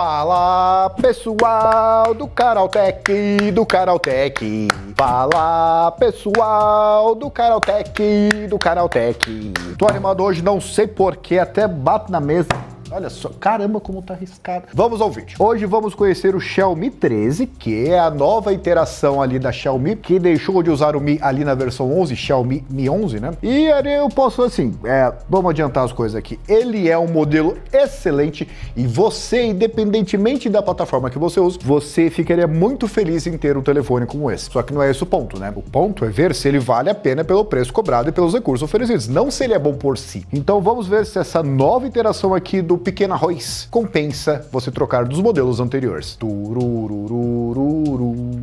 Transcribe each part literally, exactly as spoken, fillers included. Fala pessoal do Canaltech, do Canaltech. Fala pessoal do Canaltech, do Canaltech. Tô animado hoje, não sei porquê, até bato na mesa. Olha só, caramba como tá arriscado. Vamos ao vídeo. Hoje vamos conhecer o Xiaomi treze, que é a nova iteração ali da Xiaomi, que deixou de usar o Mi ali na versão onze, Xiaomi Mi onze, né? E ali eu posso, assim, é, vamos adiantar as coisas aqui. Ele é um modelo excelente e você, independentemente da plataforma que você usa, você ficaria muito feliz em ter um telefone como esse. Só que não é esse o ponto, né? O ponto é ver se ele vale a pena pelo preço cobrado e pelos recursos oferecidos, não se ele é bom por si. Então vamos ver se essa nova iteração aqui do pequeno arroz compensa você trocar dos modelos anteriores. Turururururu.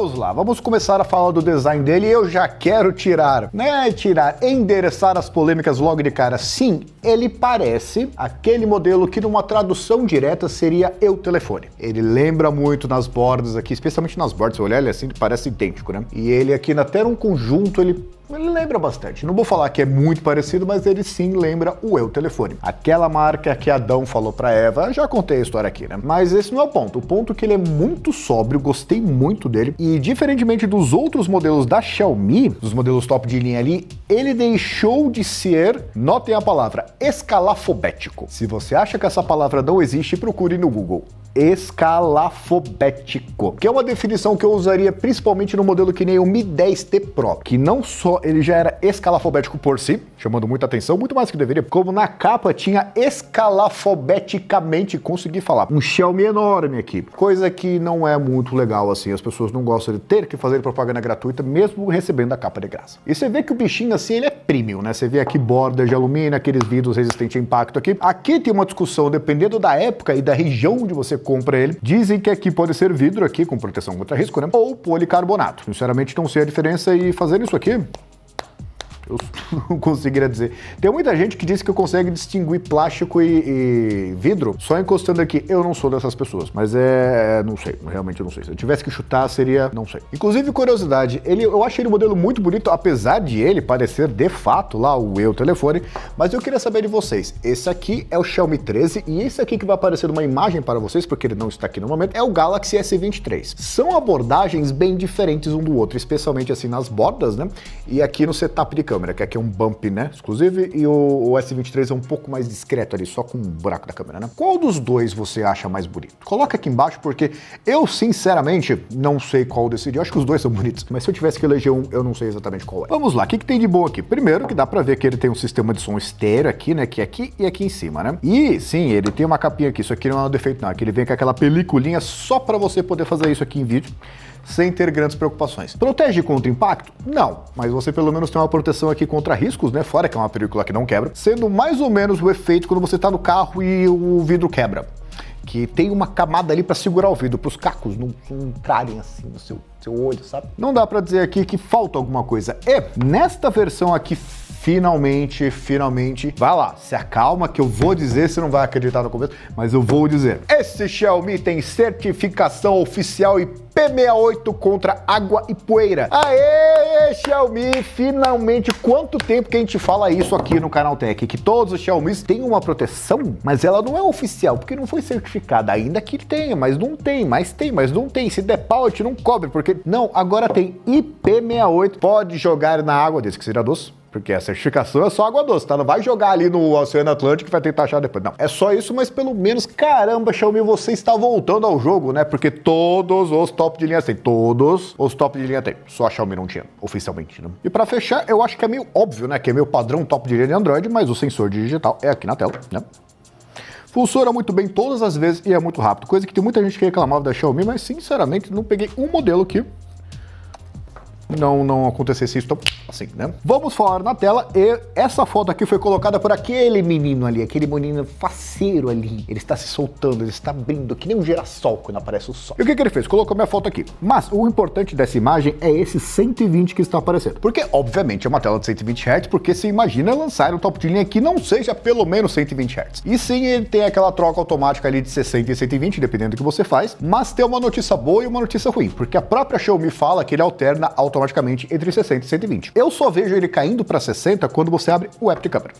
Vamos lá, vamos começar a falar do design dele. Eu já quero tirar, né, tirar, endereçar as polêmicas logo de cara. Sim, ele parece aquele modelo que numa tradução direta seria eu telefone. Ele lembra muito nas bordas aqui, especialmente nas bordas, se olhar ele assim, parece idêntico, né? E ele aqui, até num conjunto, ele... Ele lembra bastante. Não vou falar que é muito parecido, mas ele sim lembra o eu telefone. Aquela marca que Adão falou pra Eva, já contei a história aqui, né? Mas esse não é o ponto. O ponto é que ele é muito sóbrio, gostei muito dele. E diferentemente dos outros modelos da Xiaomi, dos modelos top de linha ali, ele deixou de ser, notem a palavra, escalafobético. Se você acha que essa palavra não existe, procure no Google. Escalafobético, que é uma definição que eu usaria principalmente no modelo que nem o Mi dez T Pro, que não só ele já era escalafobético por si, chamando muita atenção, muito mais que deveria, como na capa tinha escalafobeticamente, consegui falar, um Xiaomi enorme aqui, coisa que não é muito legal assim, as pessoas não gostam de ter que fazer propaganda gratuita, mesmo recebendo a capa de graça. E você vê que o bichinho assim, ele é premium, né? Você vê aqui borda de alumínio, aqueles vidros resistentes a impacto aqui. Aqui tem uma discussão, dependendo da época e da região onde você compra ele, dizem que aqui pode ser vidro aqui com proteção contra risco, né? Ou policarbonato. Sinceramente não sei a diferença e fazendo isso aqui... eu não conseguiria dizer. Tem muita gente que diz que consegue distinguir plástico e, e vidro só encostando aqui. Eu não sou dessas pessoas, mas é... não sei, realmente não sei. Se eu tivesse que chutar, seria... não sei. Inclusive, curiosidade, ele, eu achei ele um modelo muito bonito, apesar de ele parecer, de fato, lá o eu telefone, mas eu queria saber de vocês. Esse aqui é o Xiaomi treze e esse aqui que vai aparecer uma imagem para vocês, porque ele não está aqui no momento, é o Galaxy S vinte e três. São abordagens bem diferentes um do outro, especialmente assim nas bordas, né? E aqui no setup de câmera, que aqui é um bump, né, exclusivo, e o, o S vinte e três é um pouco mais discreto ali, só com um buraco da câmera, né? Qual dos dois você acha mais bonito? Coloca aqui embaixo, porque eu, sinceramente, não sei qual decidir. Eu acho que os dois são bonitos, mas se eu tivesse que eleger um, eu não sei exatamente qual é. Vamos lá, o que, que tem de bom aqui? Primeiro que dá pra ver que ele tem um sistema de som estéreo aqui, né, que é aqui e aqui em cima, né? E, sim, ele tem uma capinha aqui, isso aqui não é um defeito não, é que ele vem com aquela peliculinha só pra você poder fazer isso aqui em vídeo, sem ter grandes preocupações. Protege contra impacto? Não, mas você pelo menos tem uma proteção aqui contra riscos, né? Fora que é uma película que não quebra, sendo mais ou menos o efeito quando você tá no carro e o vidro quebra, que tem uma camada ali para segurar o vidro, para os cacos não, não entrarem assim no seu, seu olho, sabe? Não dá para dizer aqui que falta alguma coisa. E nesta versão aqui, finalmente, finalmente, vai lá, se acalma que eu vou dizer, você não vai acreditar no começo, mas eu vou dizer. Esse Xiaomi tem certificação oficial e P sessenta e oito contra água e poeira. Aê, Xiaomi, finalmente, quanto tempo que a gente fala isso aqui no Canaltech, que todos os Xiaomis têm uma proteção, mas ela não é oficial, porque não foi certificada, ainda que tenha, mas não tem, mas tem, mas não tem, se der pau, a gente não cobre, porque não, agora tem I P sessenta e oito, pode jogar na água, desde que seja doce. Porque a certificação é só água doce, tá? Não vai jogar ali no Oceano Atlântico e vai tentar achar depois. Não, é só isso, mas pelo menos, caramba, Xiaomi, você está voltando ao jogo, né? Porque todos os top de linha tem. Todos os top de linha tem. Só a Xiaomi não tinha, oficialmente, né? E pra fechar, eu acho que é meio óbvio, né? Que é meio padrão top de linha de Android, mas o sensor digital é aqui na tela, né? Funciona muito bem todas as vezes e é muito rápido. Coisa que tem muita gente que reclamava da Xiaomi, mas sinceramente não peguei um modelo que não, não acontecesse isso assim, né? Vamos falar na tela, e essa foto aqui foi colocada por aquele menino ali, aquele menino faceiro ali. Ele está se soltando, ele está abrindo, que nem um girassol quando aparece o sol. E o que que ele fez? Colocou minha foto aqui. Mas o importante dessa imagem é esse cento e vinte que está aparecendo. Porque, obviamente, é uma tela de cento e vinte hertz, porque se imagina lançar um top de linha que não seja pelo menos cento e vinte hertz. E sim, ele tem aquela troca automática ali de sessenta e cento e vinte, dependendo do que você faz, mas tem uma notícia boa e uma notícia ruim, porque a própria Xiaomi fala que ele alterna automaticamente entre sessenta e cento e vinte. Eu só vejo ele caindo para sessenta quando você abre o app de câmera.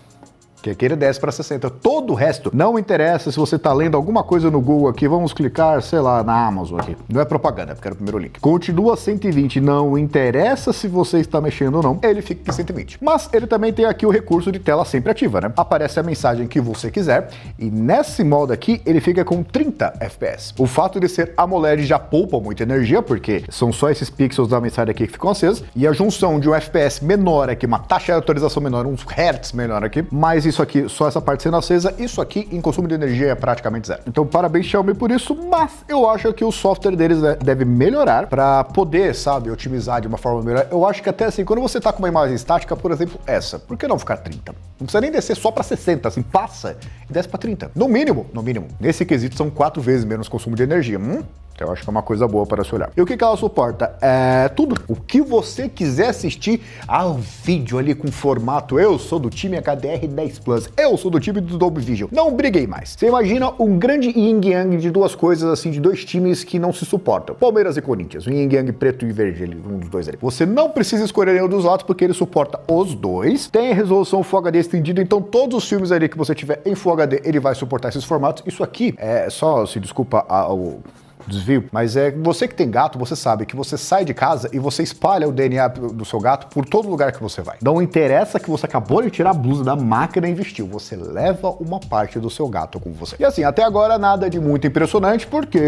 Que aqui ele desce para sessenta. Todo o resto não interessa. Se você está lendo alguma coisa no Google aqui, vamos clicar, sei lá, na Amazon aqui. Não é propaganda, porque era o primeiro link. Continua cento e vinte, não interessa se você está mexendo ou não, ele fica em cento e vinte. Mas ele também tem aqui o recurso de tela sempre ativa, né? Aparece a mensagem que você quiser, e nesse modo aqui ele fica com trinta F P S. O fato de ser AMOLED já poupa muita energia, porque são só esses pixels da mensagem aqui que ficam acesos, e a junção de um F P S menor aqui, uma taxa de atualização menor, uns hertz menor aqui, mais isso aqui, só essa parte sendo acesa, isso aqui em consumo de energia é praticamente zero. Então parabéns Xiaomi por isso, mas eu acho que o software deles deve melhorar para poder, sabe, otimizar de uma forma melhor. Eu acho que até assim, quando você tá com uma imagem estática, por exemplo, essa, por que não ficar trinta? Não precisa nem descer só para sessenta, assim, passa e desce para trinta. No mínimo, no mínimo. Nesse quesito são quatro vezes menos consumo de energia. Hum? Eu acho que é uma coisa boa para se olhar. E o que que ela suporta? É tudo. O que você quiser assistir ao vídeo ali com formato, eu sou do time H D R dez Plus, eu sou do time do Dolby Vision. Não briguei mais. Você imagina um grande yin-yang de duas coisas assim, de dois times que não se suportam. Palmeiras e Corinthians, um yin-yang preto e verde ali, um dos dois ali. Você não precisa escolher nenhum dos lados porque ele suporta os dois. Tem a resolução Full H D estendido, então todos os filmes ali que você tiver em Full H D, ele vai suportar esses formatos. Isso aqui é só, se desculpa ao desvio, mas é você que tem gato, você sabe que você sai de casa e você espalha o D N A do seu gato por todo lugar que você vai. Não interessa que você acabou de tirar a blusa da máquina e vestiu, você leva uma parte do seu gato com você. E assim, até agora nada de muito impressionante, porque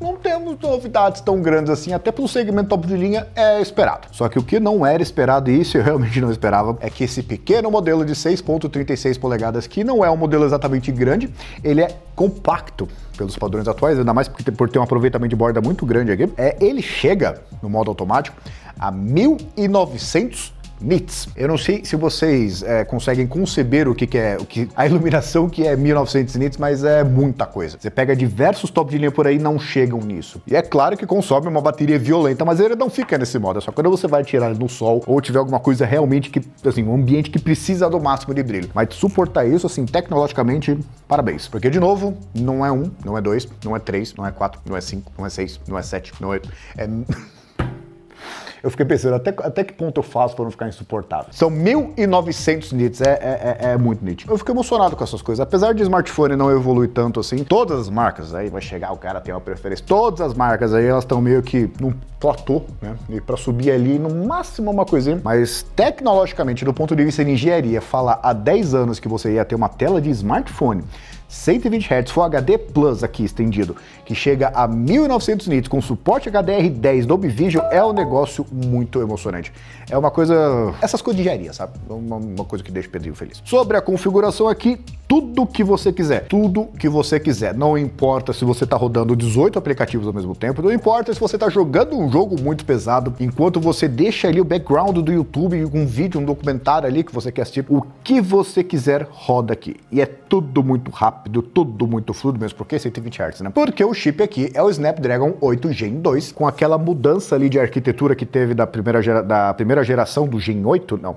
não temos novidades tão grandes assim, até pelo segmento top de linha é esperado. Só que o que não era esperado, e isso eu realmente não esperava, é que esse pequeno modelo de seis ponto trinta e seis polegadas, que não é um modelo exatamente grande, ele é compacto pelos padrões atuais, ainda mais por ter um aproveitamento de borda muito grande aqui, é, ele chega, no modo automático, a mil e novecentos nits. Eu não sei se vocês é, conseguem conceber o que, que é o que, a iluminação que é mil e novecentos nits, mas é muita coisa. Você pega diversos top de linha por aí, não chegam nisso. E é claro que consome uma bateria violenta, mas ele não fica nesse modo. É só quando você vai tirar no sol ou tiver alguma coisa realmente que, assim, um ambiente que precisa do máximo de brilho. Mas suportar isso, assim, tecnologicamente, parabéns. Porque, de novo, não é um, não é dois, não é três, não é quatro, não é cinco, não é seis, não é sete, não é... é... Eu fiquei pensando, até, até que ponto eu faço para não ficar insuportável? São mil e novecentos nits, é, é, é, é muito nítido. Eu fico emocionado com essas coisas. Apesar de smartphone não evoluir tanto assim, todas as marcas, aí vai chegar, o cara tem uma preferência, todas as marcas aí, elas estão meio que num platô, né? E para subir ali, no máximo uma coisinha. Mas tecnologicamente, do ponto de vista de engenharia, falar há dez anos que você ia ter uma tela de smartphone cento e vinte hertz, Full H D Plus aqui estendido, que chega a mil e novecentos nits com suporte H D R dez, Dolby Vision, é um negócio muito emocionante. É uma coisa... essas coisas de engenharia, sabe? Uma, uma coisa que deixa o Pedrinho feliz. Sobre a configuração aqui, tudo que você quiser. Tudo que você quiser. Não importa se você tá rodando dezoito aplicativos ao mesmo tempo, não importa se você tá jogando um jogo muito pesado, enquanto você deixa ali o background do YouTube, um vídeo, um documentário ali que você quer assistir, o que você quiser roda aqui. E é tudo muito rápido. Rápido, tudo muito fluido mesmo, porque cento e vinte hertz, né? Porque o chip aqui é o Snapdragon oito Gen dois, com aquela mudança ali de arquitetura que teve da primeira, gera, da primeira geração do Gen oito, não.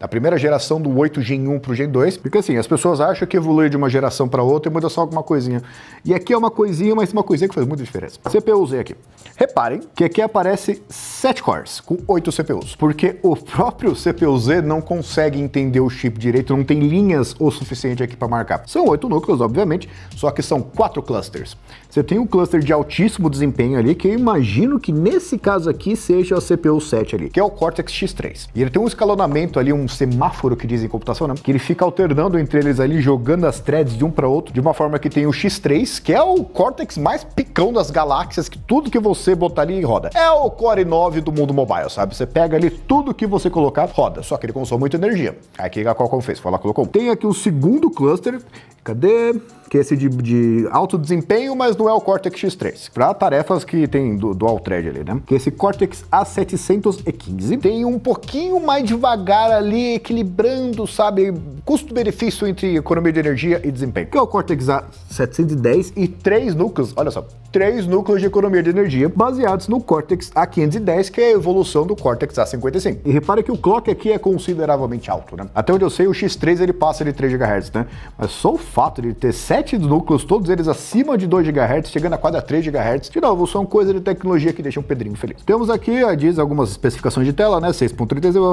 Da primeira geração do oito Gen um pro Gen dois, porque assim, as pessoas acham que evolui de uma geração para outra e muda só alguma coisinha. E aqui é uma coisinha, mas uma coisinha que faz muita diferença. C P U Z aqui. Reparem que aqui aparece sete cores com oito C P Us, porque o próprio C P U Z não consegue entender o chip direito, não tem linhas o suficiente aqui para marcar. São oito núcleos, obviamente, só que são quatro clusters. Você tem um cluster de altíssimo desempenho ali, que eu imagino que nesse caso aqui seja a C P U sete ali, que é o Cortex X três. E ele tem um escalonamento ali, um um semáforo que diz em computação, né? Que ele fica alternando entre eles ali, jogando as threads de um para outro, de uma forma que tem o X três, que é o Cortex mais picão das galáxias, que tudo que você botar ali roda. É o Core nove do mundo mobile, sabe? Você pega ali tudo que você colocar, roda. Só que ele consome muita energia. Aqui a Qualcomm fez, foi lá, colocou. Tem aqui o segundo cluster, Cadê? Que esse de, de alto desempenho, mas não é o Cortex X três. Para tarefas que tem dual thread ali, né? Que esse Cortex A setecentos e quinze tem um pouquinho mais devagar ali, equilibrando, sabe? Custo-benefício entre economia de energia e desempenho. Que é o Cortex A setecentos e dez e três núcleos, olha só, três núcleos de economia de energia baseados no Cortex A quinhentos e dez, que é a evolução do Cortex A cinquenta e cinco. E repara que o clock aqui é consideravelmente alto, né? Até onde eu sei, o X três ele passa de três gigahertz, né? Mas só o fato de ter sete núcleos, todos eles acima de dois gigahertz, chegando a quase a três gigahertz. De novo, são coisas de tecnologia que deixam o Pedrinho feliz. Temos aqui, diz algumas especificações de tela, né? seis ponto trinta e seis,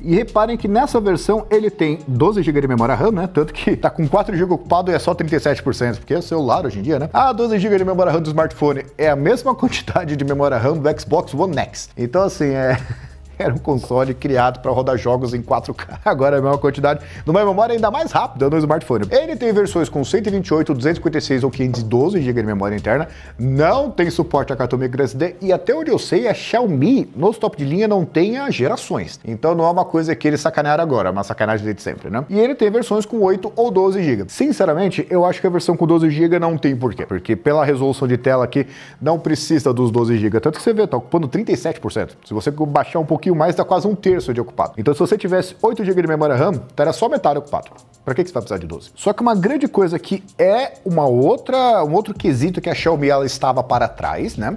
e reparem que nessa versão ele tem doze gigabytes de memória RAM, né? Tanto que tá com quatro gigabytes ocupado e é só trinta e sete por cento, porque é celular hoje em dia, né? Ah, doze gigabytes de memória RAM do smartphone é a mesma quantidade de memória RAM do Xbox One X. Então, assim, é... era um console criado para rodar jogos em quatro K. Agora é a mesma quantidade, numa memória ainda mais rápida no smartphone. Ele tem versões com cento e vinte e oito, duzentos e cinquenta e seis ou quinhentos e doze gigabytes de memória interna, não tem suporte a cartão Micro S D e até onde eu sei, a Xiaomi nos top de linha não tem as gerações. Então não é uma coisa que eles sacanearam agora, é uma sacanagem desde sempre, né? E ele tem versões com oito ou doze gigabytes. Sinceramente, eu acho que a versão com doze gigabytes não tem porquê, porque pela resolução de tela aqui, não precisa dos doze gigabytes. Tanto que você vê, tá ocupando trinta e sete por cento. Se você baixar um pouquinho mais, dá quase um terço de ocupado. Então, se você tivesse oito gigabytes de memória RAM, estaria só metade ocupado. Para que que você vai precisar de doze? Só que uma grande coisa que é uma outra, um outro quesito que a Xiaomi ela estava para trás, né?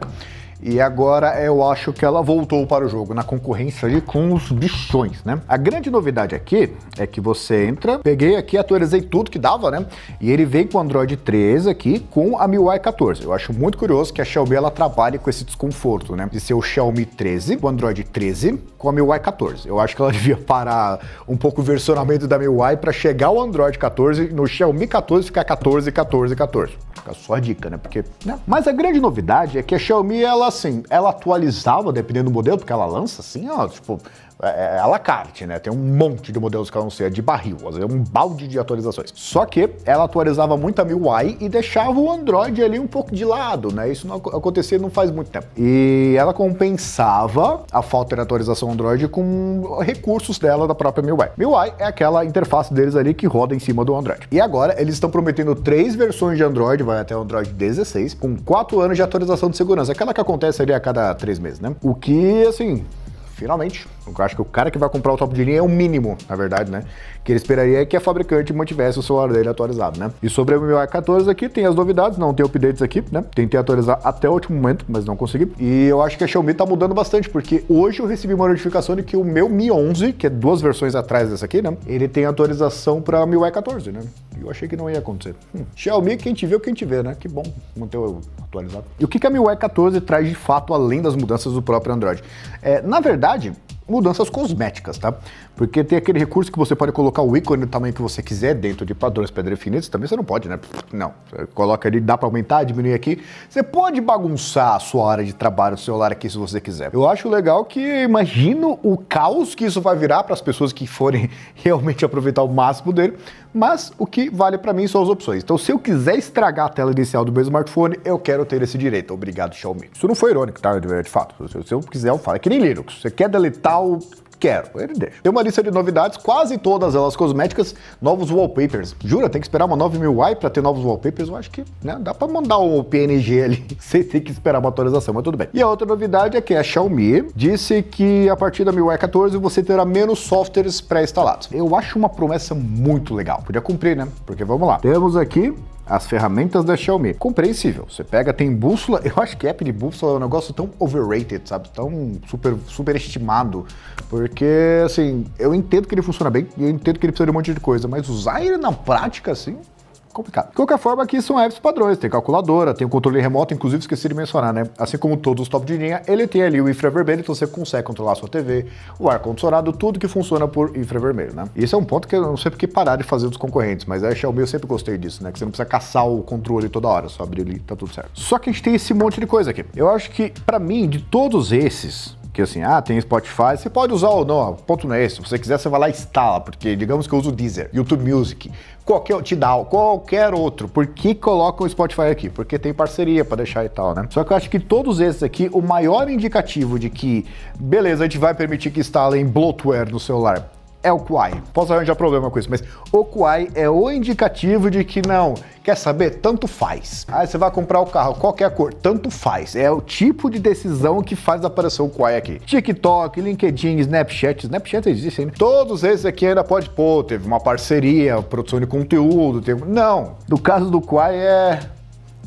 E agora eu acho que ela voltou para o jogo, na concorrência ali com os bichões, né? A grande novidade aqui é que você entra, peguei aqui, atualizei tudo que dava, né? E ele vem com o Android treze aqui, com a MIUI quatorze. Eu acho muito curioso que a Xiaomi, ela trabalhe com esse desconforto, né? De ser o Xiaomi treze, o Android treze, com a MIUI quatorze. Eu acho que ela devia parar um pouco o versionamento da MIUI para chegar ao Android quatorze, no Xiaomi quatorze ficar quatorze, quatorze, quatorze. Fica só a dica, né? Porque, né? Mas a grande novidade é que a Xiaomi, ela assim, ela atualizava, dependendo do modelo, porque ela lança assim, ó, tipo, é, é à la carte, né? Tem um monte de modelos que ela não sei, é de barril, às vezes é um balde de atualizações. Só que ela atualizava muito a MIUI e deixava o Android ali um pouco de lado, né? Isso não acontecia não faz muito tempo. E ela compensava a falta de atualização Android com recursos dela da própria MIUI. MIUI é aquela interface deles ali que roda em cima do Android. E agora eles estão prometendo três versões de Android, vai até o Android dezesseis, com quatro anos de atualização de segurança. Aquela que acontece acontece ali a cada três meses, né? O que, assim, finalmente, eu acho que o cara que vai comprar o top de linha é o mínimo, na verdade, né? Que ele esperaria é que a fabricante mantivesse o celular dele atualizado, né? E sobre o MIUI quatorze aqui, tem as novidades, não tem updates aqui, né? Tentei atualizar até o último momento, mas não consegui. E eu acho que a Xiaomi tá mudando bastante, porque hoje eu recebi uma notificação de que o meu Mi onze, que é duas versões atrás dessa aqui, né? Ele tem atualização pra MIUI quatorze, né? Eu achei que não ia acontecer. Hum. Xiaomi, quem te vê, quem te vê, né? Que bom manter o atualizado. E o que a MIUI quatorze traz de fato, além das mudanças do próprio Android? É, na verdade, mudanças cosméticas, tá? Porque tem aquele recurso que você pode colocar o ícone do tamanho que você quiser dentro de padrões pré-definidos, também você não pode, né? Não, você coloca ali, dá pra aumentar, diminuir aqui. Você pode bagunçar a sua área de trabalho, o celular aqui, se você quiser. Eu acho legal que, imagino o caos que isso vai virar para as pessoas que forem realmente aproveitar o máximo dele, mas o que vale pra mim são as opções. Então, se eu quiser estragar a tela inicial do meu smartphone, eu quero ter esse direito. Obrigado, Xiaomi. Isso não foi irônico, tá? De fato, se eu quiser, eu falo. É que nem Linux. Você quer deletar o... quero, ele deixa. Tem uma lista de novidades, quase todas elas cosméticas, novos wallpapers. Jura, tem que esperar uma nova MIUI para ter novos wallpapers? Eu acho que, né, dá para mandar um P N G ali, sem ter que esperar uma atualização, mas tudo bem. E a outra novidade é que a Xiaomi disse que a partir da MIUI quatorze você terá menos softwares pré-instalados. Eu acho uma promessa muito legal. Podia cumprir, né? Porque vamos lá. Temos aqui as ferramentas da Xiaomi. Compreensível. Você pega, tem bússola. Eu acho que app de bússola é um negócio tão overrated, sabe? Tão super, super estimado. Porque, assim, eu entendo que ele funciona bem, eu entendo que ele precisa de um monte de coisa, mas usar ele na prática, assim... complicado. De qualquer forma, aqui são apps padrões, tem calculadora, tem o controle remoto, inclusive esqueci de mencionar, né? Assim como todos os top de linha, ele tem ali o infravermelho, então você consegue controlar a sua T V, o ar-condicionado, tudo que funciona por infravermelho, né? Isso é um ponto que eu não sei porque parar de fazer dos concorrentes, mas a Xiaomi eu sempre gostei disso, né? Que você não precisa caçar o controle toda hora, só abrir ali, tá tudo certo. Só que a gente tem esse monte de coisa aqui. Eu acho que, pra mim, de todos esses... que assim, ah, tem Spotify, você pode usar ou não, o ponto não é esse, se você quiser você vai lá e instala, porque digamos que eu uso o Deezer, YouTube Music, qualquer, Tidal, qualquer outro, por que colocam o Spotify aqui? Porque tem parceria para deixar e tal, né? Só que eu acho que todos esses aqui, o maior indicativo de que, beleza, a gente vai permitir que instalem bloatware no celular, é o Q I. Posso arranjar problema com isso, mas o Q I é o indicativo de que não, quer saber? Tanto faz. Aí você vai comprar o carro, qual que é a cor? Tanto faz. É o tipo de decisão que faz aparecer o Q I aqui. TikTok, LinkedIn, Snapchat, Snapchat existe ainda. Todos esses aqui ainda pode, pô, teve uma parceria, produção de conteúdo, teve... Não, no caso do Q I é...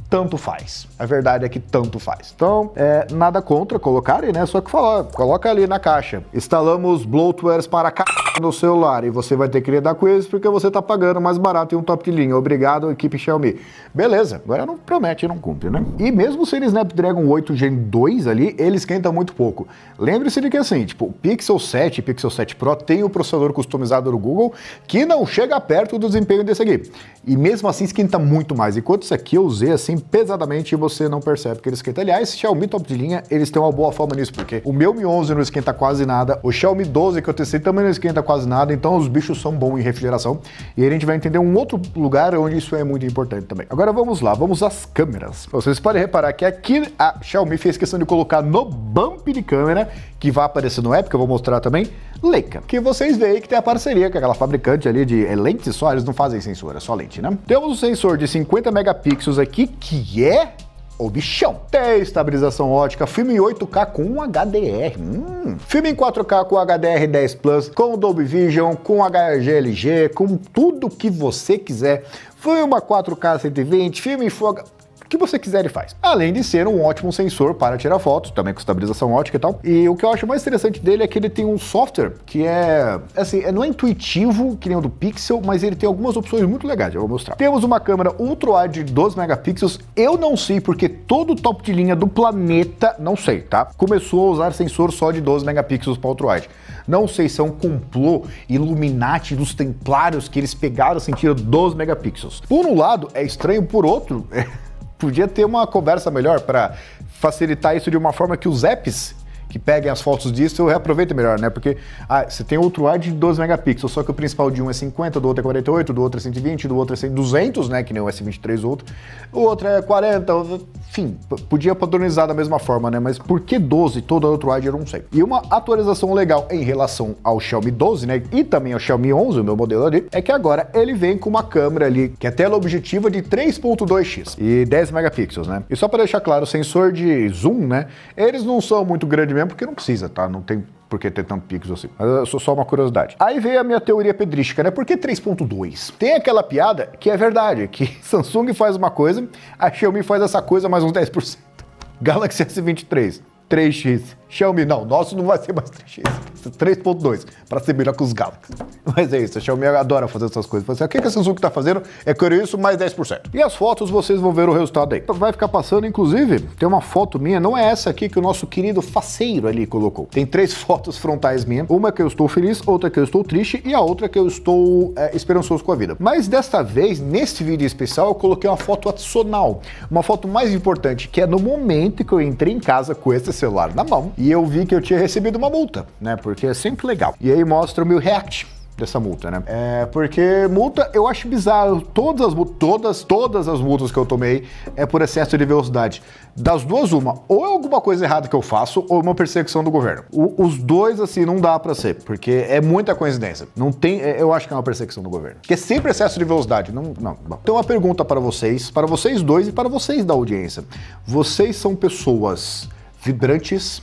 tanto faz. A verdade é que tanto faz. Então, é, nada contra colocarem, né? Só que falar, coloca ali na caixa. Instalamos bloatwares para cá no celular e você vai ter que lidar com isso porque você tá pagando mais barato em um top de linha. Obrigado, equipe Xiaomi. Beleza, agora não promete e não cumpre, né? E mesmo sendo Snapdragon oito Gen dois ali, ele esquenta muito pouco. Lembre-se de que assim, tipo, o Pixel sete e Pixel sete Pro tem o um processador customizado do Google que não chega perto do desempenho desse aqui. E mesmo assim esquenta muito mais. Enquanto isso aqui eu usei assim pesadamente e você não percebe que ele esquenta. Aliás, Xiaomi top de linha, eles têm uma boa forma nisso, porque o meu Mi onze não esquenta quase nada, o Xiaomi doze que eu testei também não esquenta quase nada, então os bichos são bons em refrigeração. E a gente vai entender um outro lugar onde isso é muito importante também. Agora vamos lá, vamos às câmeras. Vocês podem reparar que aqui a Xiaomi fez questão de colocar no bump de câmera, que vai aparecer no app, que eu vou mostrar também, Leica, que vocês veem que tem a parceria com aquela fabricante ali de é, lentes só, eles não fazem sensor, é só lente, né? Temos um sensor de cinquenta megapixels aqui, que é o bichão. Tem estabilização ótica, filme em oito K com H D R, hum. Filme em quatro K com HDR dez Plus, com Dolby Vision, com H L G, com tudo que você quiser. Filma quatro K cento e vinte, filme em Full H D, que você quiser ele faz. Além de ser um ótimo sensor para tirar fotos, também com estabilização ótica e tal. E o que eu acho mais interessante dele é que ele tem um software que é, assim, não é intuitivo, que nem o do Pixel, mas ele tem algumas opções muito legais, eu vou mostrar. Temos uma câmera Ultra Wide de doze megapixels, eu não sei porque todo top de linha do planeta, não sei, tá? Começou a usar sensor só de doze megapixels para Ultra Wide. Não sei se é um complô Illuminati dos Templários que eles pegaram e sentiram doze megapixels. Por um lado, é estranho, por outro... É... Podia ter uma conversa melhor para facilitar isso de uma forma que os apps que peguem as fotos disso eu reaproveito melhor, né? Porque ah, você tem outro wide de doze megapixels, só que o principal de um é cinquenta, do outro é quarenta e oito, do outro é cento e vinte, do outro é duzentos, né? Que nem o S vinte e três outro. O outro é quarenta, enfim. Podia padronizar da mesma forma, né? Mas por que doze todo outro wide eu não sei. E uma atualização legal em relação ao Xiaomi doze, né? E também ao Xiaomi onze, o meu modelo ali, é que agora ele vem com uma câmera ali, que é tela objetiva de três ponto dois X e dez megapixels, né? E só para deixar claro, o sensor de zoom, né? Eles não são muito grandes mesmo, porque não precisa, tá? Não tem por que ter tanto pixel assim. Mas é só uma curiosidade. Aí veio a minha teoria pedrística, né? Por que três ponto dois? Tem aquela piada que é verdade, que Samsung faz uma coisa, a Xiaomi faz essa coisa mais uns dez por cento. Galaxy S vinte e três, três X. Xiaomi, não, nosso não vai ser mais três X, três ponto dois, para ser melhor que os Galaxy. Mas é isso, a Xiaomi adora fazer essas coisas. Assim, o que a Samsung tá fazendo? É querer isso mais dez por cento. E as fotos, vocês vão ver o resultado aí. Vai ficar passando, inclusive, tem uma foto minha, não é essa aqui que o nosso querido faceiro ali colocou. Tem três fotos frontais minha, uma que eu estou feliz, outra que eu estou triste e a outra que eu estou é, esperançoso com a vida. Mas desta vez, neste vídeo especial, eu coloquei uma foto adicional, uma foto mais importante, que é no momento que eu entrei em casa com esse celular na mão, e eu vi que eu tinha recebido uma multa, né? Porque é sempre legal. E aí mostra o meu react dessa multa, né? É porque multa, eu acho bizarro. Todas as, todas, todas as multas que eu tomei é por excesso de velocidade. Das duas, uma. Ou é alguma coisa errada que eu faço, ou uma perseguição do governo. O, os dois, assim, não dá pra ser, porque é muita coincidência. Não tem... É, eu acho que é uma perseguição do governo. Porque é sempre excesso de velocidade. Não, não. Bom. Então, uma pergunta para vocês, para vocês dois e para vocês da audiência. Vocês são pessoas vibrantes...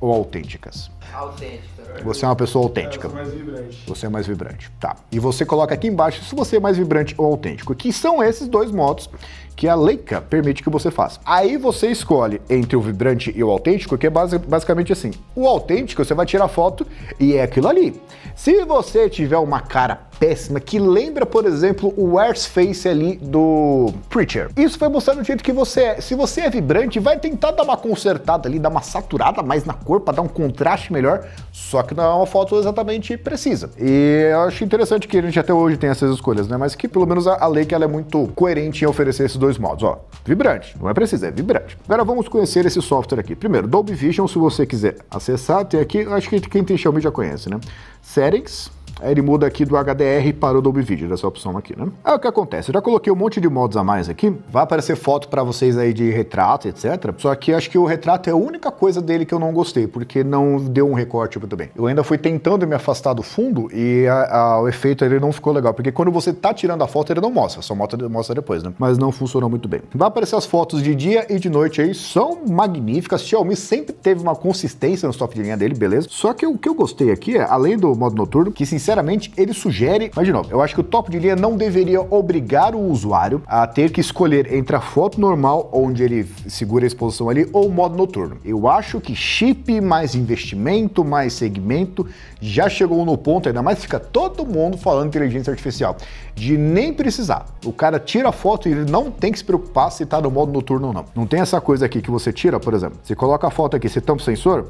ou autênticas? Autêntica. Você é uma pessoa autêntica. Eu sou mais vibrante. Você é mais vibrante, tá. E você coloca aqui embaixo se você é mais vibrante ou autêntico, que são esses dois modos que a Leica permite que você faça. Aí você escolhe entre o vibrante e o autêntico, que é basicamente assim. O autêntico, você vai tirar foto e é aquilo ali. Se você tiver uma cara péssima, que lembra, por exemplo, o worst face ali do Preacher. Isso vai mostrar no jeito que você é. Se você é vibrante, vai tentar dar uma consertada ali, dar uma saturada mais na cor, para dar um contraste melhor, só que não é uma foto exatamente precisa. E eu acho interessante que a gente até hoje tem essas escolhas, né? Mas que pelo menos a Leica ela é muito coerente em oferecer esses dois modos, ó. Vibrante, não é preciso, é vibrante. Agora vamos conhecer esse software aqui. Primeiro, Dolby Vision, se você quiser acessar, tem aqui, acho que quem tem Xiaomi já conhece, né? Settings. Aí ele muda aqui do H D R para o Dolby Vision, dessa opção aqui, né? Aí o que acontece? Eu já coloquei um monte de modos a mais aqui. Vai aparecer foto para vocês aí de retrato, etcétera. Só que acho que o retrato é a única coisa dele que eu não gostei, porque não deu um recorte muito bem. Eu ainda fui tentando me afastar do fundo e a, a, o efeito ele não ficou legal, porque quando você tá tirando a foto ele não mostra, só mostra, mostra depois, né? Mas não funcionou muito bem. Vai aparecer as fotos de dia e de noite aí, são magníficas. Xiaomi sempre teve uma consistência no top de linha dele, beleza? Só que o que eu gostei aqui é, além do modo noturno, que sinceramente ele sugere, mas de novo, eu acho que o top de linha não deveria obrigar o usuário a ter que escolher entre a foto normal, onde ele segura a exposição ali, ou o modo noturno. Eu acho que chip, mais investimento, mais segmento, já chegou no ponto, ainda mais fica todo mundo falando inteligência artificial, de nem precisar. O cara tira a foto e ele não tem que se preocupar se tá no modo noturno ou não. Não tem essa coisa aqui que você tira, por exemplo, você coloca a foto aqui, você tampa o sensor,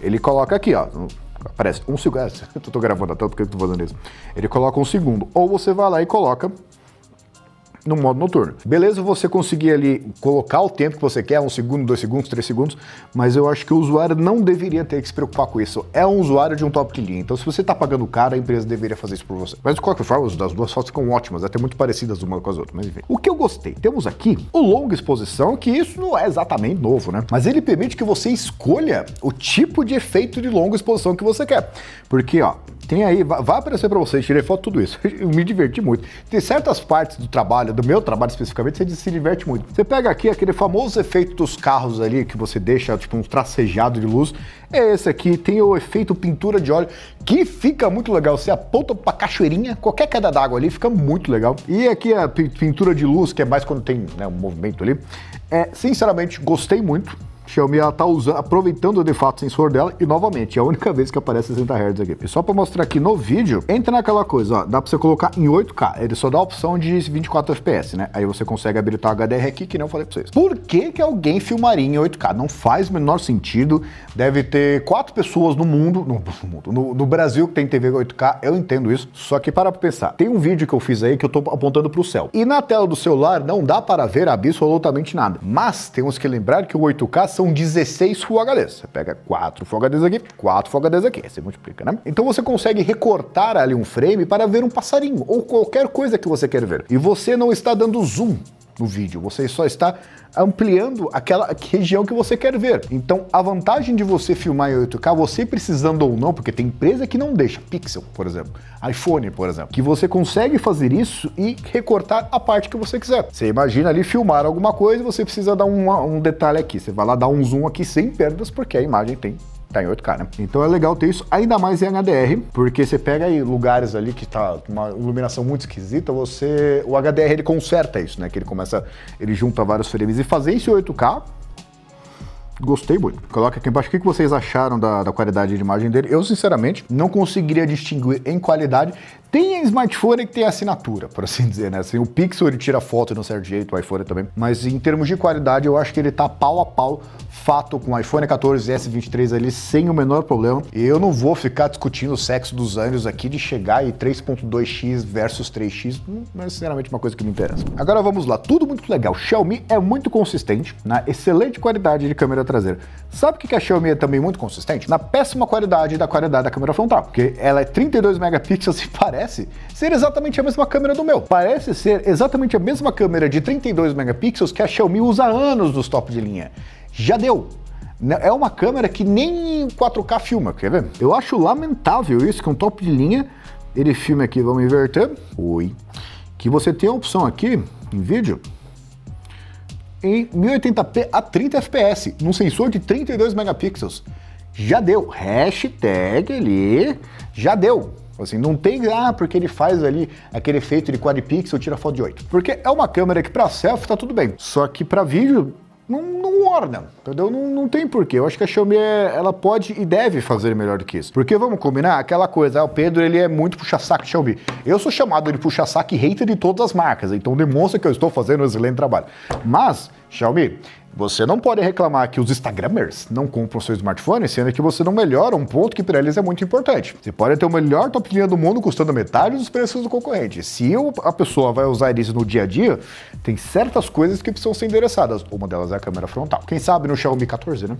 ele coloca aqui, ó, aparece um segundo, eu tô gravando até porque eu tô fazendo isso, ele coloca um segundo, ou você vai lá e coloca no modo noturno. Beleza, você conseguir ali colocar o tempo que você quer, um segundo, dois segundos, três segundos, mas eu acho que o usuário não deveria ter que se preocupar com isso. É um usuário de um top de linha, então se você tá pagando caro, a empresa deveria fazer isso por você. Mas de qualquer forma, as duas fotos ficam ótimas, até muito parecidas uma com as outras, mas enfim. O que eu gostei, temos aqui o longa exposição, que isso não é exatamente novo, né? Mas ele permite que você escolha o tipo de efeito de longa exposição que você quer. Porque, ó, tem aí, vai aparecer para vocês, tirei foto tudo isso, eu me diverti muito. Tem certas partes do trabalho, do meu trabalho especificamente, você se diverte muito. Você pega aqui aquele famoso efeito dos carros ali, que você deixa tipo um tracejado de luz, é esse aqui, tem o efeito pintura de óleo, que fica muito legal, você aponta pra cachoeirinha, qualquer queda d'água ali fica muito legal. E aqui a pintura de luz, que é mais quando tem, né, um movimento ali, é, sinceramente, gostei muito. Xiaomi, ela tá usando, aproveitando de fato o sensor dela, e novamente, é a única vez que aparece sessenta hertz aqui. E só para mostrar aqui no vídeo, entra naquela coisa, ó, dá para você colocar em oito K, ele só dá a opção de vinte e quatro F P S, né? Aí você consegue habilitar o H D R aqui, que nem eu falei para vocês. Por que que alguém filmaria em oito K? Não faz o menor sentido, deve ter quatro pessoas no mundo, no, no, mundo, no, no Brasil que tem T V oito K, eu entendo isso, só que para pensar, tem um vídeo que eu fiz aí que eu tô apontando para o céu, e na tela do celular não dá para ver absolutamente nada, mas temos que lembrar que o oito K são dezesseis Full H Ds. Você pega quatro Full H Ds aqui, quatro Full H Ds aqui, você multiplica, né? Então você consegue recortar ali um frame para ver um passarinho ou qualquer coisa que você quer ver. E você não está dando zoom no vídeo, você só está ampliando aquela região que você quer ver. Então a vantagem de você filmar em oito K, você precisando ou não, porque tem empresa que não deixa, Pixel, por exemplo, iPhone, por exemplo, que você consegue fazer isso e recortar a parte que você quiser. Você imagina ali filmar alguma coisa, você precisa dar um, um detalhe aqui, você vai lá dar um zoom aqui sem perdas, porque a imagem tem tá em oito K, né? Então é legal ter isso, ainda mais em H D R, porque você pega aí lugares ali que tá uma iluminação muito esquisita, você... o H D R ele conserta isso, né? Que ele começa... ele junta vários frames e fazer isso em oito K... Gostei muito. Coloca aqui embaixo o que vocês acharam da, da qualidade de imagem dele. Eu, sinceramente, não conseguiria distinguir em qualidade. Tem smartphone que tem assinatura, por assim dizer, né? Assim, o Pixel ele tira foto de um certo jeito, o iPhone também. Mas em termos de qualidade, eu acho que ele tá pau a pau, fato, com o iPhone quatorze e S vinte e três ali, sem o menor problema. E eu não vou ficar discutindo o sexo dos anos aqui de chegar e três ponto dois X versus três X. Não é, sinceramente, uma coisa que me interessa. Agora vamos lá. Tudo muito legal. Xiaomi é muito consistente, na excelente qualidade de câmera traseira. Sabe o que a Xiaomi é também muito consistente? Na péssima qualidade da qualidade da câmera frontal, porque ela é trinta e dois megapixels e parece ser exatamente a mesma câmera do meu. Parece ser exatamente a mesma câmera de trinta e dois megapixels que a Xiaomi usa há anos dos top de linha. Já deu. É uma câmera que nem quatro K filma, quer ver? Eu acho lamentável isso, que um top de linha, ele filma aqui, vamos inverter, oi, que você tem a opção aqui, em vídeo, em mil e oitenta P a trinta F P S, num sensor de trinta e dois megapixels. Já deu. Hashtag ali, já deu. Assim, não tem, ah, porque ele faz ali aquele efeito de quadripixel, tira foto de oito. Porque é uma câmera que pra selfie tá tudo bem, só que pra vídeo não, não orna, entendeu? Não, não tem porquê. Eu acho que a Xiaomi, é, ela pode e deve fazer melhor do que isso. Porque vamos combinar aquela coisa, ah, o Pedro, ele é muito puxa-saco de Xiaomi. Eu sou chamado de puxa-saco e hater de todas as marcas, então demonstra que eu estou fazendo um excelente trabalho. Mas, Xiaomi, você não pode reclamar que os Instagrammers não compram seu smartphone, sendo que você não melhora um ponto que para eles é muito importante. Você pode ter o melhor top de linha do mundo custando metade dos preços do concorrente. Se a pessoa vai usar isso no dia a dia, tem certas coisas que precisam ser endereçadas. Uma delas é a câmera frontal. Quem sabe no Xiaomi quatorze, né?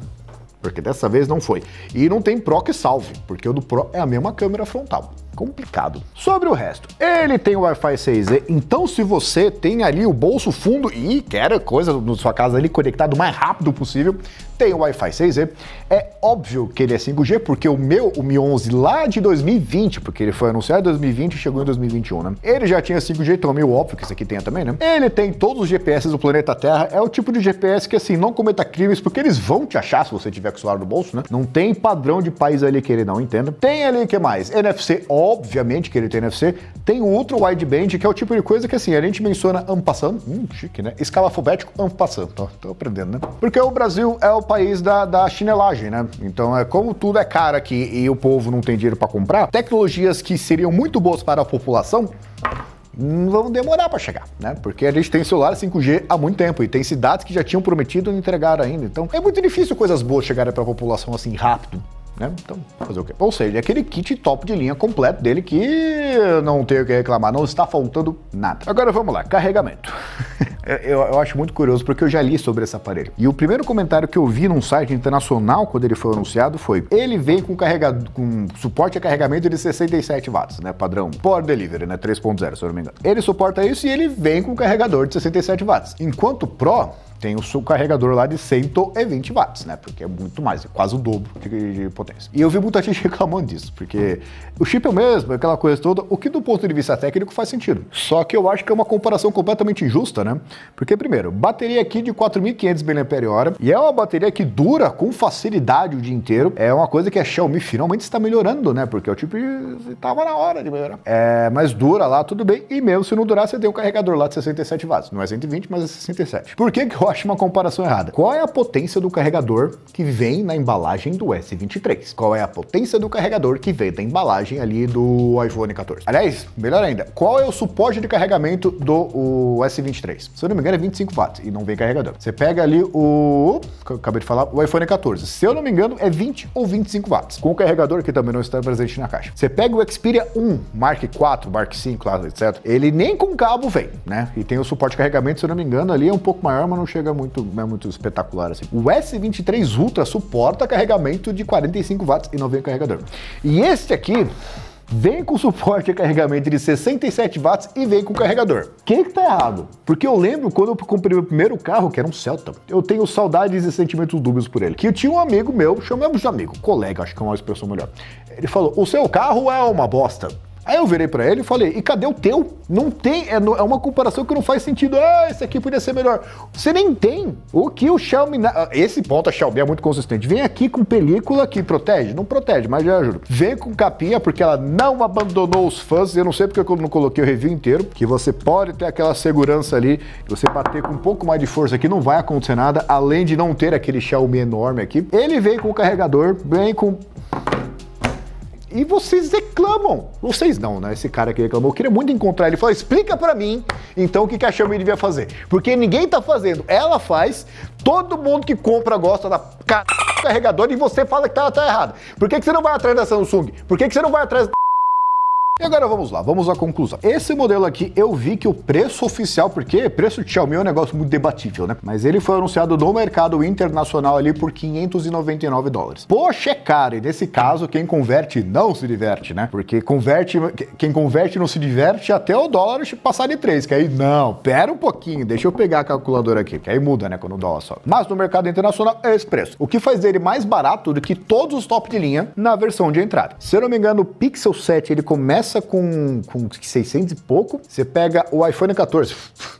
porque dessa vez não foi. E não tem Pro que salve, porque o do Pro é a mesma câmera frontal. Complicado. Sobre o resto, ele tem Wi-Fi seis E, então se você tem ali o bolso fundo e quer coisa na sua casa ali conectado o mais rápido possível, tem o Wi-Fi seis E. É óbvio que ele é cinco G, porque o meu, o Mi onze lá de dois mil e vinte, porque ele foi anunciado em dois mil e vinte e chegou em dois mil e vinte e um, né? Ele já tinha cinco G, então é meio óbvio que isso aqui tenha também, né? Ele tem todos os G P S do planeta Terra, é o tipo de G P S que assim, não cometa crimes, porque eles vão te achar se você tiver com o celular no bolso, né? Não tem padrão de país ali que ele não entenda. Tem ali, o que mais? N F C, óbvio. Obviamente que ele tem N F C, tem o Ultra Wideband, que é o tipo de coisa que assim, a gente menciona en passant, hum, chique, né? Escalafobético en passant, tô, tô aprendendo, né? Porque o Brasil é o país da, da chinelagem, né? Então, é, como tudo é caro aqui e o povo não tem dinheiro para comprar, tecnologias que seriam muito boas para a população vão demorar para chegar, né? Porque a gente tem celular cinco G há muito tempo e tem cidades que já tinham prometido e não entregaram ainda. Então, é muito difícil coisas boas chegarem para a população assim rápido. Né? Então, fazer o quê? Ou seja, aquele kit top de linha completo dele que não tenho o que reclamar, não está faltando nada. Agora vamos lá, carregamento. eu, eu acho muito curioso porque eu já li sobre esse aparelho. E o primeiro comentário que eu vi num site internacional quando ele foi anunciado foi: ele vem com, carregado, com suporte a carregamento de sessenta e sete watts, né? Padrão Power Delivery, né? três ponto zero, se eu não me engano. Ele suporta isso e ele vem com carregador de sessenta e sete watts. Enquanto o Pro tem o seu carregador lá de cento e vinte watts, né? Porque é muito mais, é quase o dobro de, de potência. E eu vi muita gente reclamando disso, porque o chip é o mesmo, aquela coisa toda, o que do ponto de vista técnico faz sentido. Só que eu acho que é uma comparação completamente injusta, né? Porque, primeiro, bateria aqui de quatro mil e quinhentos miliamperes hora, e é uma bateria que dura com facilidade o dia inteiro. É uma coisa que a Xiaomi finalmente está melhorando, né? Porque o chip estava na hora de melhorar. É, mas dura lá, tudo bem, e mesmo se não durar, você tem um carregador lá de sessenta e sete watts. Não é cento e vinte, mas é sessenta e sete. Por que que eu acho uma comparação errada? Qual é a potência do carregador que vem na embalagem do S vinte e três? Qual é a potência do carregador que vem da embalagem ali do iPhone quatorze? Aliás, melhor ainda, qual é o suporte de carregamento do o S vinte e três? Se eu não me engano é vinte e cinco watts e não vem carregador. Você pega ali o, que eu acabei de falar, o iPhone quatorze. Se eu não me engano é vinte ou vinte e cinco watts, com o carregador que também não está presente na caixa. Você pega o Xperia um, Mark quatro, Mark cinco, etcétera. Ele nem com cabo vem, né? E tem o suporte de carregamento, se eu não me engano, ali é um pouco maior, mas não chega muito, é muito espetacular assim. O S vinte e três Ultra suporta carregamento de quarenta e cinco watts e não vem carregador. E este aqui vem com suporte a carregamento de sessenta e sete watts e vem com carregador. O que que tá errado? Porque eu lembro quando eu comprei meu primeiro carro, que era um Celta, eu tenho saudades e sentimentos dúbios por ele. Que eu tinha um amigo meu, chamamos de amigo, colega, acho que é uma expressão melhor. Ele falou: o seu carro é uma bosta. Aí eu virei pra ele e falei: e cadê o teu? Não tem, é, no, é uma comparação que não faz sentido. Ah, esse aqui podia ser melhor. Você nem tem. O que o Xiaomi... Na, esse ponto a Xiaomi é muito consistente. Vem aqui com película que protege? Não protege, mas já ajuda. Vem com capinha, porque ela não abandonou os fãs. Eu não sei porque eu não coloquei o review inteiro, que você pode ter aquela segurança ali, que você bater com um pouco mais de força aqui, não vai acontecer nada, além de não ter aquele Xiaomi enorme aqui. Ele vem com o carregador, vem com... E vocês reclamam. Vocês não, né? Esse cara que reclamou. Eu queria muito encontrar ele e falar: explica pra mim, então, o que a Xiaomi devia fazer. Porque ninguém tá fazendo. Ela faz, todo mundo que compra gosta da c... carregador e você fala que tá, tá errado. Por que que você não vai atrás da Samsung? Por que que você não vai atrás da... E agora vamos lá, vamos à conclusão. Esse modelo aqui, eu vi que o preço oficial, porque preço de Xiaomi é um negócio muito debatível, né? Mas ele foi anunciado no mercado internacional ali por quinhentos e noventa e nove dólares. Poxa, é caro, e nesse caso, quem converte não se diverte, né? Porque converte, quem converte não se diverte até o dólar passar de três, que aí, não, pera um pouquinho, deixa eu pegar a calculadora aqui, que aí muda, né, quando o dólar sobe. Mas no mercado internacional é esse preço, o que faz dele mais barato do que todos os top de linha na versão de entrada. Se eu não me engano, o Pixel sete, ele começa Com, com seiscentos e pouco, você pega o iPhone quatorze,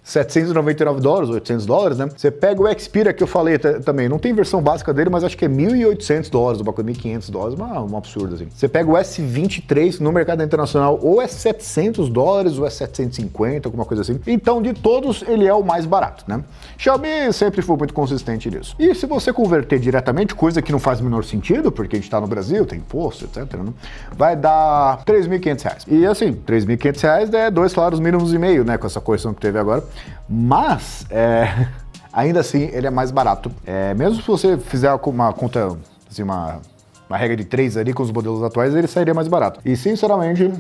setecentos e noventa e nove dólares, oitocentos dólares, né? Você pega o Xperia, que eu falei também, não tem versão básica dele, mas acho que é mil e oitocentos dólares, uma coisa, mil e quinhentos dólares, um absurdo assim. Você pega o S vinte e três no mercado internacional, ou é setecentos dólares, ou é setecentos e cinquenta, alguma coisa assim. Então, de todos, ele é o mais barato, né? Xiaomi sempre foi muito consistente nisso. E se você converter diretamente, coisa que não faz o menor sentido, porque a gente tá no Brasil, tem imposto, etcétera, né? Vai dar três mil e quinhentos reais. E assim, três mil e quinhentos reais é dois salários mínimos e meio, né? Com essa correção que teve agora. Mas, é, ainda assim, ele é mais barato. É, mesmo se você fizer uma conta, assim, uma, uma regra de três ali com os modelos atuais, ele sairia mais barato. E, sinceramente,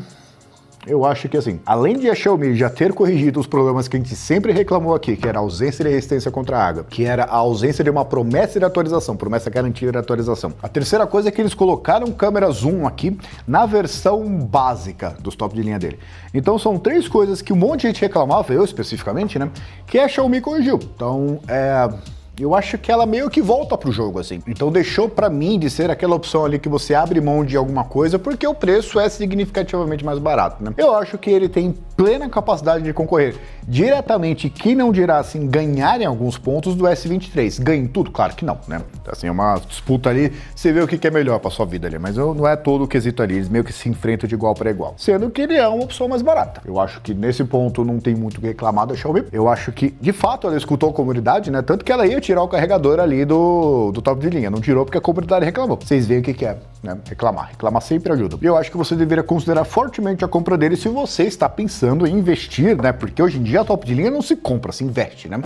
Eu acho que assim, além de a Xiaomi já ter corrigido os problemas que a gente sempre reclamou aqui, que era a ausência de resistência contra água, que era a ausência de uma promessa de atualização, promessa garantida de atualização. A terceira coisa é que eles colocaram câmera zoom aqui na versão básica dos top de linha dele. Então são três coisas que um monte de gente reclamava, eu especificamente, né, que a Xiaomi corrigiu. Então, é... eu acho que ela meio que volta pro jogo, assim. Então deixou pra mim de ser aquela opção ali que você abre mão de alguma coisa porque o preço é significativamente mais barato, né? Eu acho que ele tem plena capacidade de concorrer diretamente, que não dirá assim, ganhar em alguns pontos do S vinte e três. Ganha em tudo? Claro que não, né? Assim, é uma disputa ali, você vê o que é melhor pra sua vida ali, mas não é todo o quesito ali, eles meio que se enfrentam de igual para igual. Sendo que ele é uma opção mais barata. Eu acho que nesse ponto não tem muito o que reclamar da Xiaomi. Eu acho que, de fato, ela escutou a comunidade, né? Tanto que ela ia tirar o carregador ali do, do top de linha. Não tirou porque a comunidade reclamou. Vocês veem o que, que é, né? Reclamar. Reclamar sempre ajuda. E eu acho que você deveria considerar fortemente a compra dele se você está pensando em investir, né? Porque hoje em dia a top de linha não se compra, se investe, né?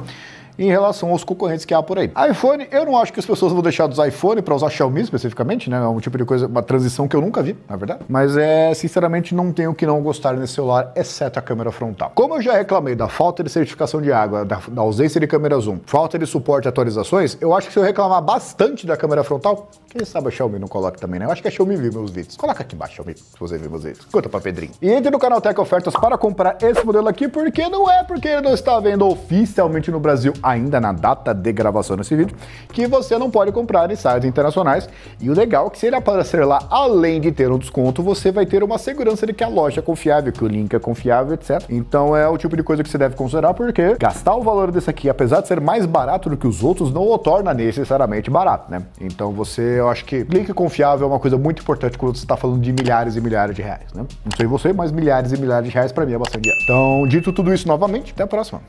Em relação aos concorrentes que há por aí. iPhone, eu não acho que as pessoas vão deixar dos iPhone para usar Xiaomi especificamente, né? É um tipo de coisa, uma transição que eu nunca vi, na verdade. Mas é, sinceramente, não tenho que não gostar nesse celular, exceto a câmera frontal. Como eu já reclamei da falta de certificação de água, da, da ausência de câmera zoom, falta de suporte a atualizações, eu acho que se eu reclamar bastante da câmera frontal, quem sabe a Xiaomi não coloca também, né? Eu acho que a Xiaomi viu meus vídeos. Coloca aqui embaixo, Xiaomi, se você viu meus vídeos. Conta pra Pedrinho. E entre no Canaltech Ofertas para comprar esse modelo aqui, porque não é porque ele não está vendo oficialmente no Brasil ainda na data de gravação desse vídeo, que você não pode comprar em sites internacionais. E o legal é que se ele aparecer lá, além de ter um desconto, você vai ter uma segurança de que a loja é confiável, que o link é confiável, etcétera. Então é o tipo de coisa que você deve considerar, porque gastar o valor desse aqui, apesar de ser mais barato do que os outros, não o torna necessariamente barato, né? Então você, eu acho que link confiável é uma coisa muito importante quando você está falando de milhares e milhares de reais, né? Não sei você, mas milhares e milhares de reais para mim é bastante dinheiro. Então, dito tudo isso novamente, até a próxima.